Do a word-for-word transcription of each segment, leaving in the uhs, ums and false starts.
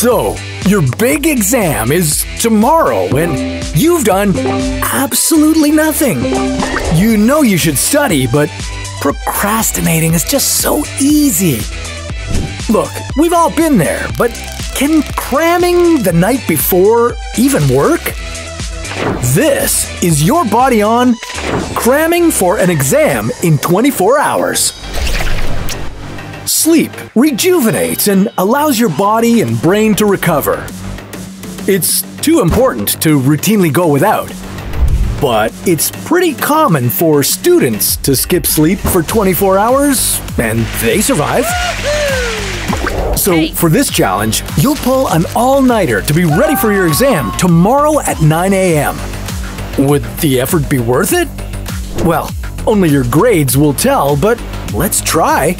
So, your big exam is tomorrow and you've done absolutely nothing. You know you should study, but procrastinating is just so easy. Look, we've all been there, but can cramming the night before even work? This is Your Body On, cramming for an exam in twenty-four hours. Sleep rejuvenates and allows your body and brain to recover. It's too important to routinely go without, but it's pretty common for students to skip sleep for twenty-four hours and they survive. So for this challenge, you'll pull an all-nighter to be ready for your exam tomorrow at nine A M Would the effort be worth it? Well, only your grades will tell, but let's try.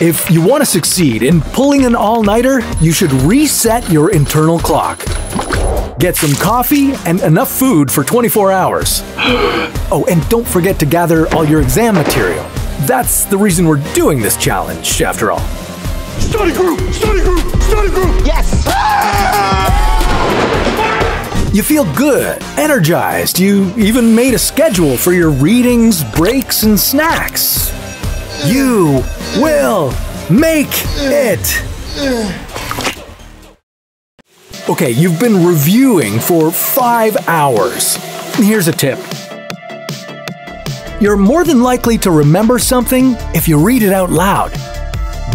If you want to succeed in pulling an all-nighter, you should reset your internal clock. Get some coffee and enough food for twenty-four hours. Oh, and don't forget to gather all your exam material. That's the reason we're doing this challenge, after all. Study group! Study group! Study group! Yes! Ah! You feel good, energized. You even made a schedule for your readings, breaks, and snacks. You will make it! Okay, you've been reviewing for five hours. Here's a tip. You're more than likely to remember something if you read it out loud.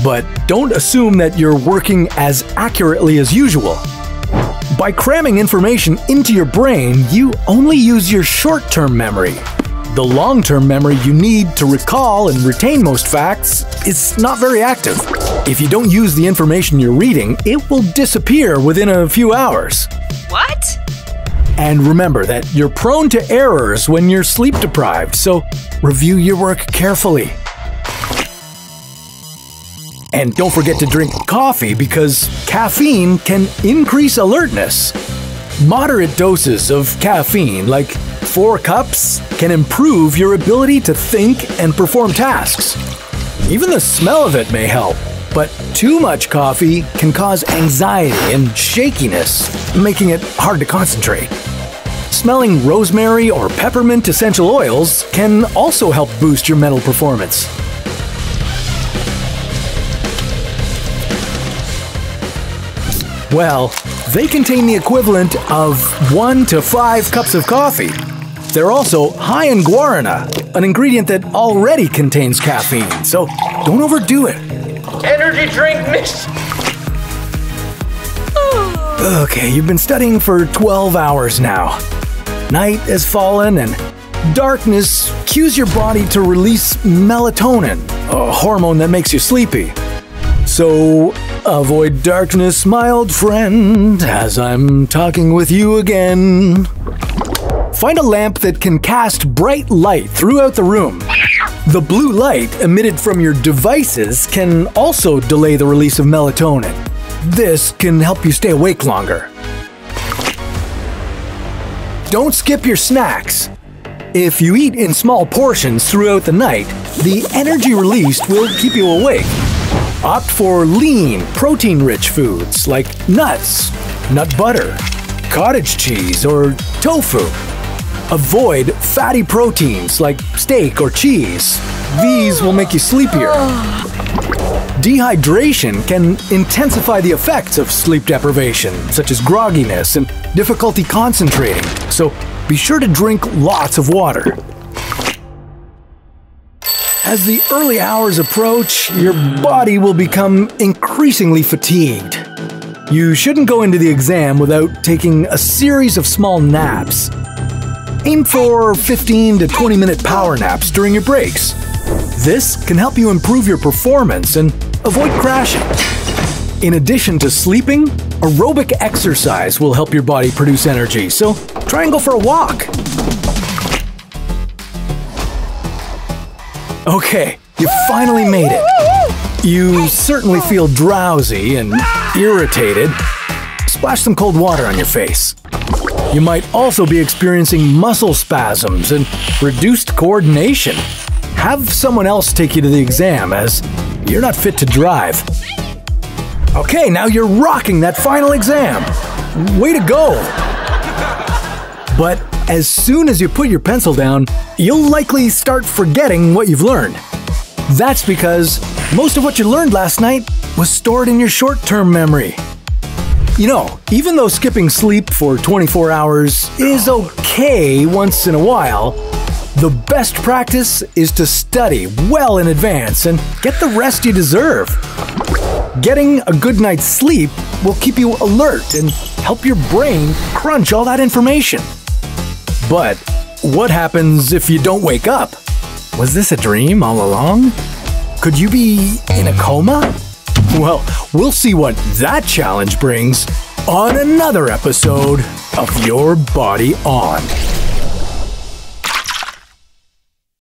But don't assume that you're working as accurately as usual. By cramming information into your brain, you only use your short-term memory. The long-term memory you need to recall and retain most facts is not very active. If you don't use the information you're reading, it will disappear within a few hours. What? And remember that you're prone to errors when you're sleep-deprived, so review your work carefully. And don't forget to drink coffee because caffeine can increase alertness. Moderate doses of caffeine, like Four cups can improve your ability to think and perform tasks. Even the smell of it may help, but too much coffee can cause anxiety and shakiness, making it hard to concentrate. Smelling rosemary or peppermint essential oils can also help boost your mental performance. Well, they contain the equivalent of one to five cups of coffee. They're also high in guarana, an ingredient that already contains caffeine, so don't overdo it. Energy drink mix. Okay, you've been studying for twelve hours now. Night has fallen and darkness cues your body to release melatonin, a hormone that makes you sleepy. So avoid darkness, my old friend, as I'm talking with you again. Find a lamp that can cast bright light throughout the room. The blue light emitted from your devices can also delay the release of melatonin. This can help you stay awake longer. Don't skip your snacks. If you eat in small portions throughout the night, the energy released will keep you awake. Opt for lean, protein-rich foods like nuts, nut butter, cottage cheese, or tofu. Avoid fatty proteins like steak or cheese. These will make you sleepier. Dehydration can intensify the effects of sleep deprivation, such as grogginess and difficulty concentrating, so be sure to drink lots of water. As the early hours approach, your body will become increasingly fatigued. You shouldn't go into the exam without taking a series of small naps. Aim for fifteen to twenty minute power naps during your breaks. This can help you improve your performance and avoid crashing. In addition to sleeping, aerobic exercise will help your body produce energy, so try and go for a walk. Okay, you finally made it. You certainly feel drowsy and irritated. Splash some cold water on your face. You might also be experiencing muscle spasms and reduced coordination. Have someone else take you to the exam as you're not fit to drive. Okay, now you're rocking that final exam. Way to go! But as soon as you put your pencil down, you'll likely start forgetting what you've learned. That's because most of what you learned last night was stored in your short-term memory. You know, even though skipping sleep for twenty-four hours is okay once in a while, the best practice is to study well in advance and get the rest you deserve. Getting a good night's sleep will keep you alert and help your brain crunch all that information. But what happens if you don't wake up? Was this a dream all along? Could you be in a coma? Well, we'll see what that challenge brings on another episode of Your Body On.